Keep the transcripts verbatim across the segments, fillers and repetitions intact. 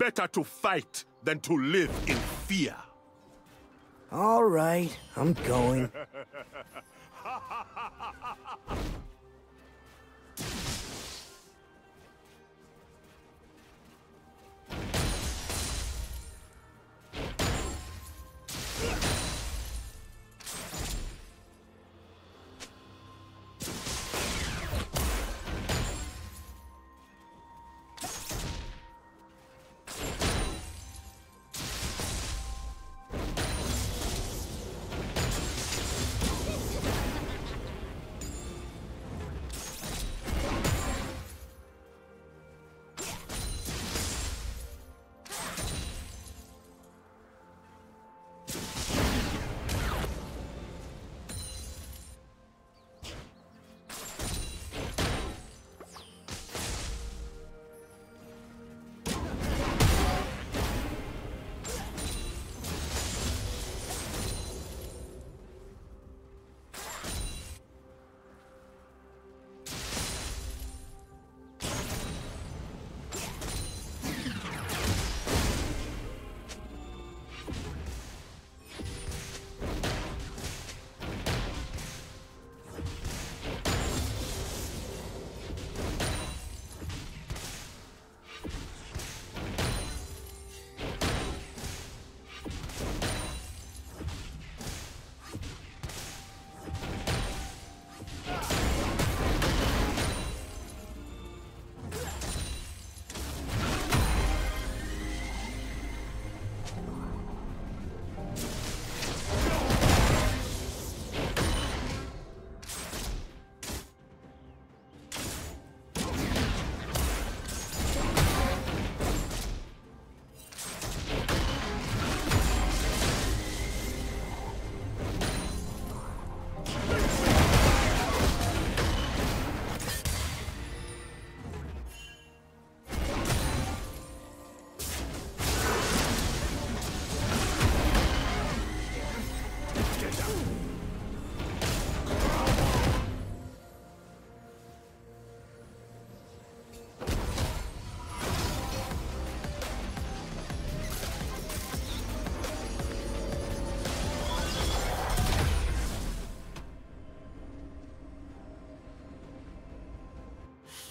better to fight than to live in fear. All right, I'm going.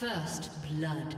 First blood.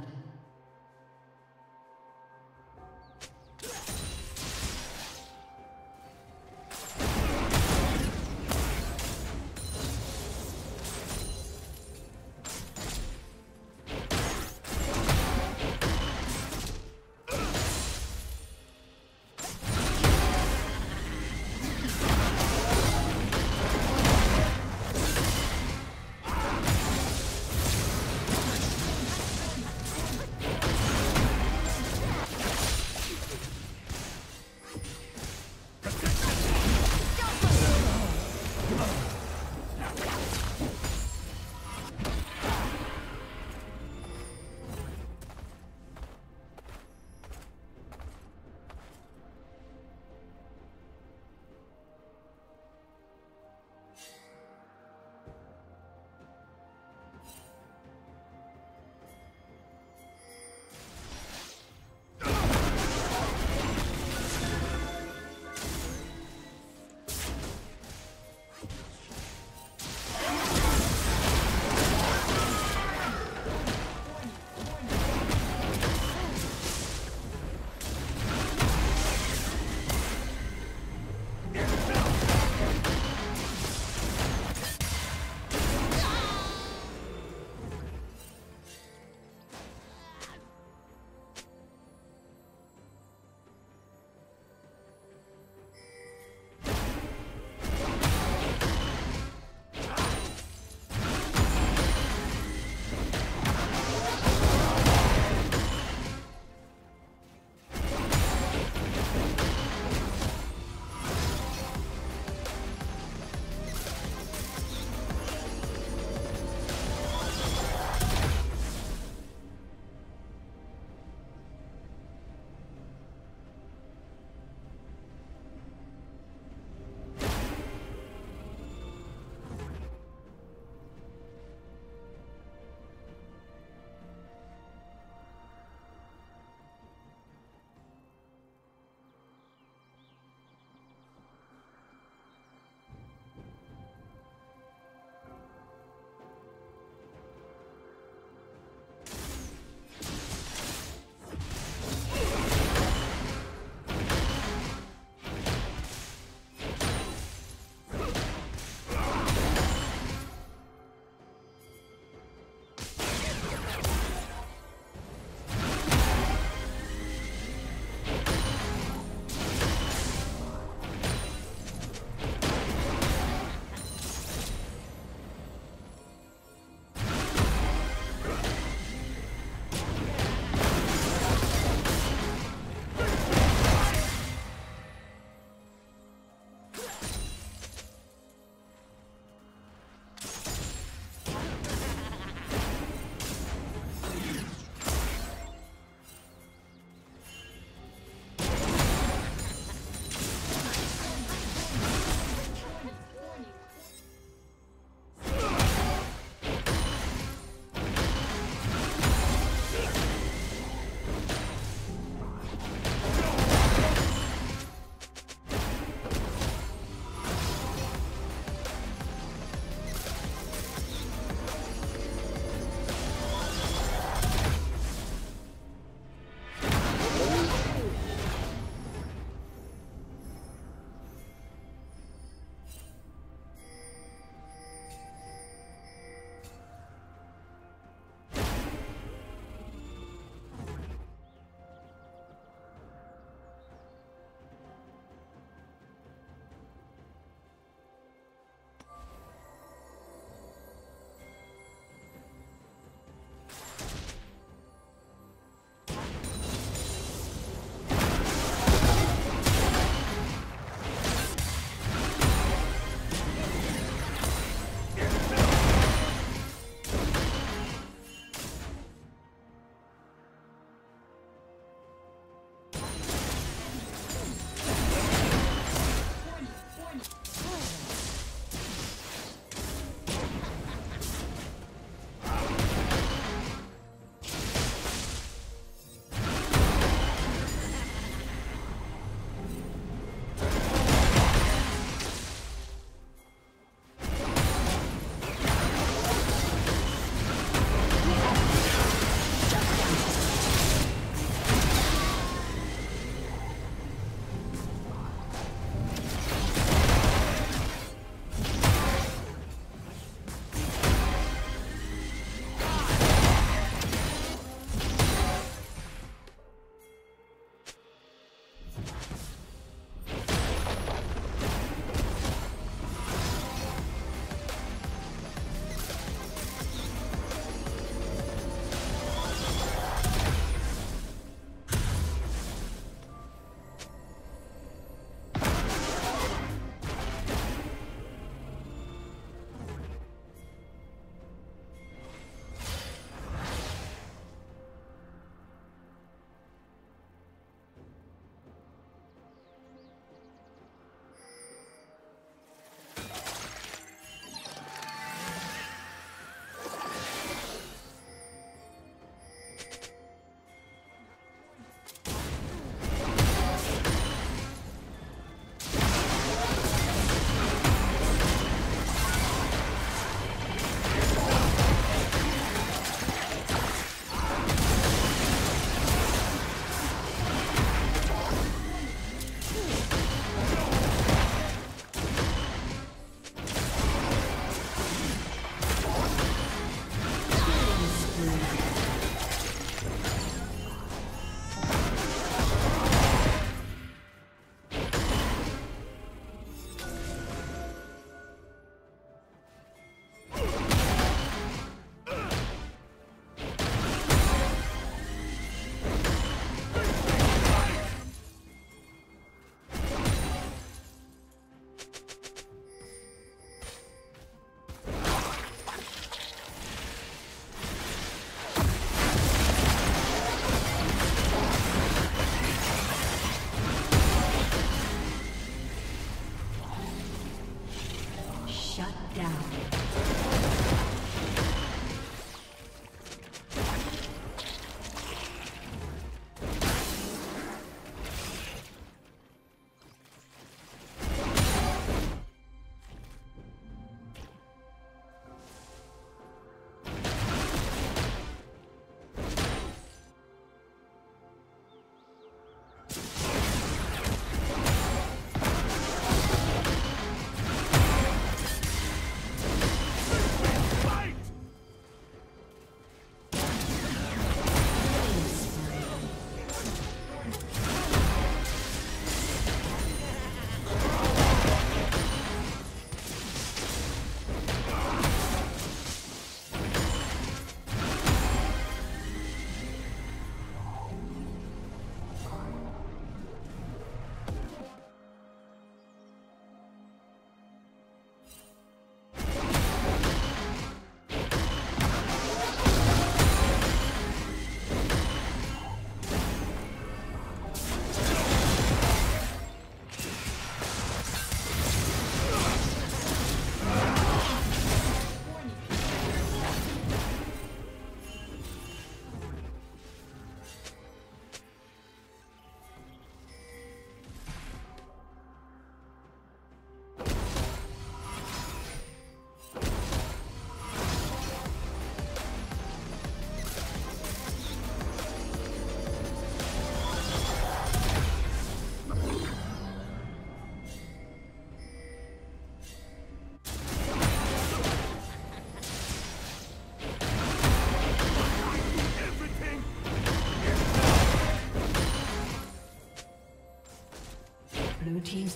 Blue team's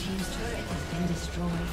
team's turret has been destroyed.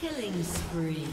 Killing spree.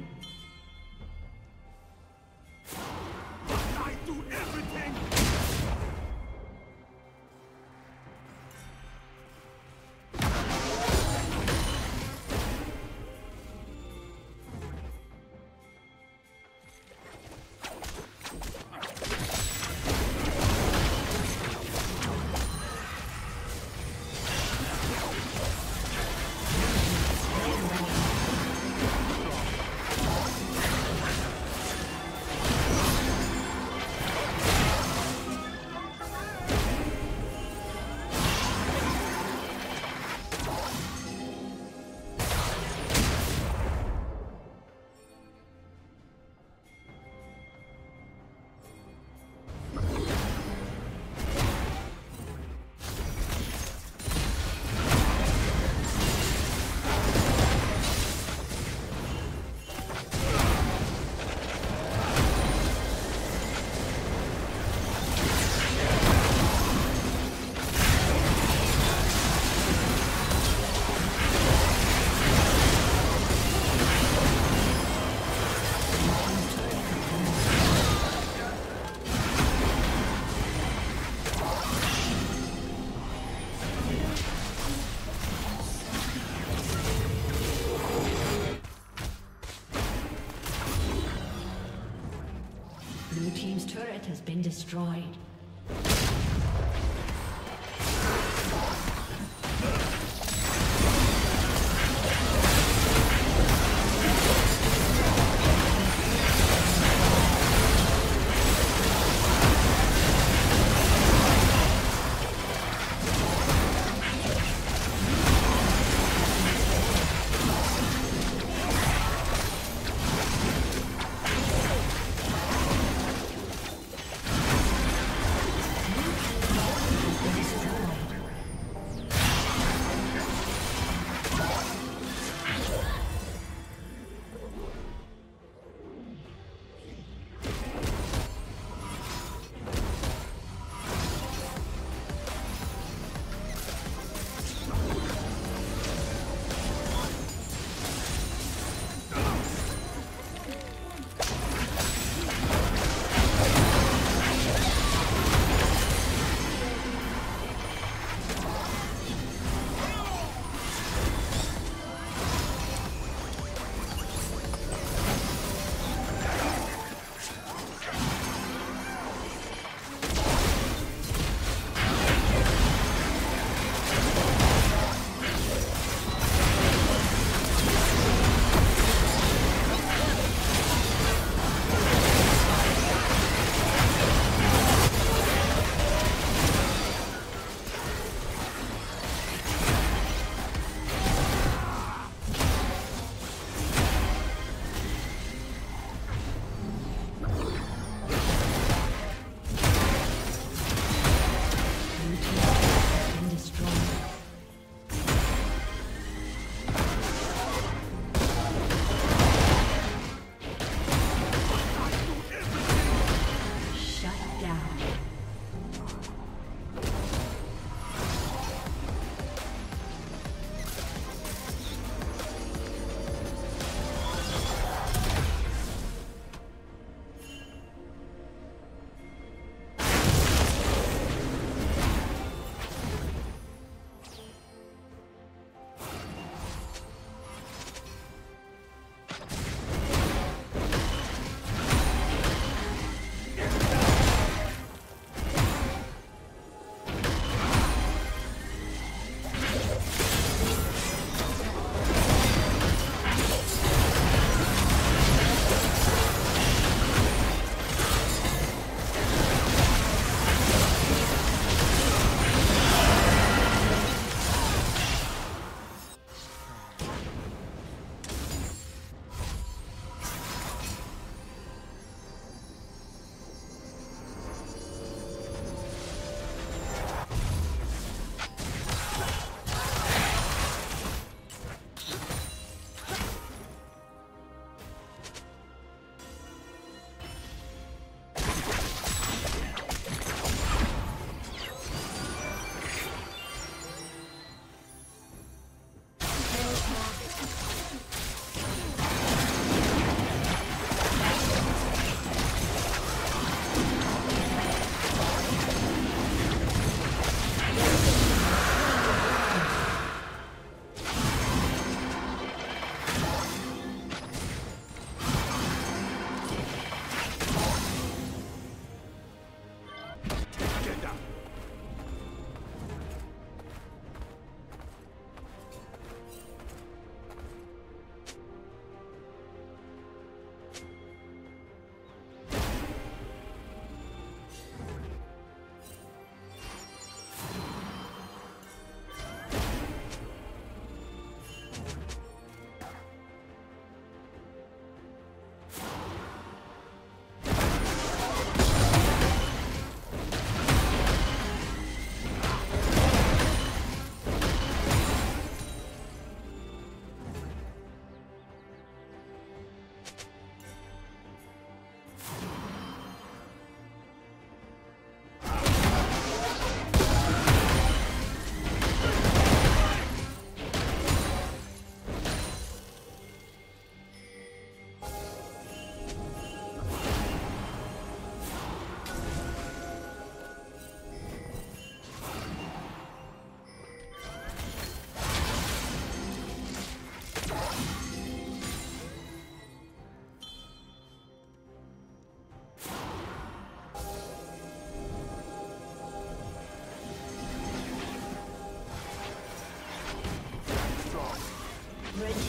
Blue team's turret has been destroyed.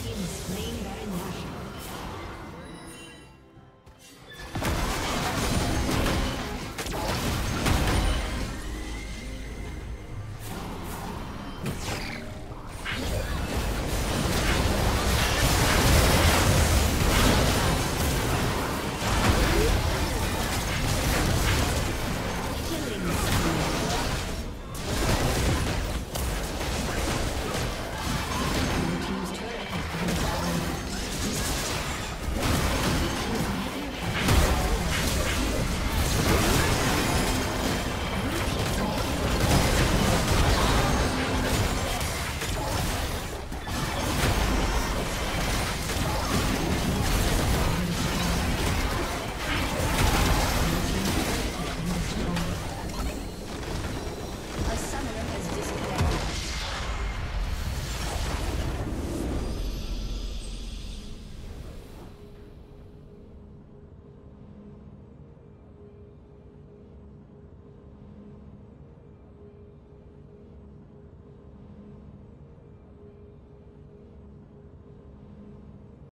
team is slain.